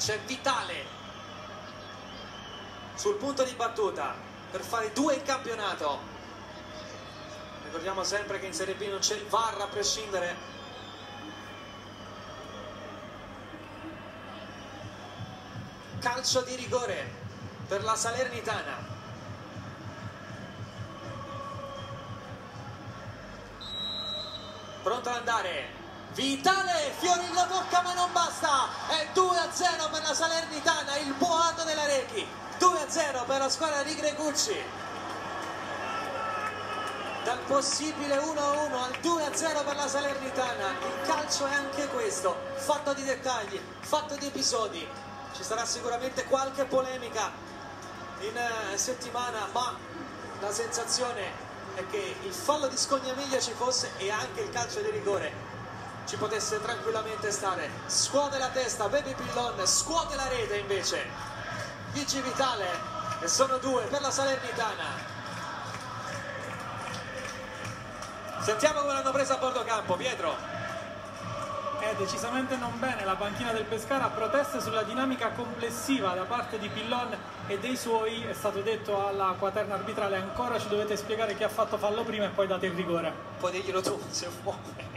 c'è Vitale sul punto di battuta per fare 2 in campionato. Ricordiamo sempre che in Serie B non c'è il VAR a prescindere. Calcio di rigore per la Salernitana. Pronto ad andare Vitale, fiori in bocca, ma non basta. È 2-0 per la Salernitana, il boato della Arechi. 2-0 per la squadra di Gregucci. Dal possibile 1-1 al 2-0 per la Salernitana. Il calcio è anche questo, fatto di dettagli, fatto di episodi. Ci sarà sicuramente qualche polemica in settimana, ma la sensazione è che il fallo di Scognamiglia ci fosse e anche il calcio di rigore ci potesse tranquillamente stare. Scuote la testa baby Pillon, scuote la rete invece Gigi Vitale e sono 2 per la Salernitana. Sentiamo come l'hanno presa a bordo campo, Pietro. È decisamente non bene. La panchina del Pescara protesta sulla dinamica complessiva da parte di Pillon e dei suoi. È stato detto alla quaterna arbitrale: ancora ci dovete spiegare chi ha fatto fallo prima e poi date il rigore. Poi diglielo tu se vuoi.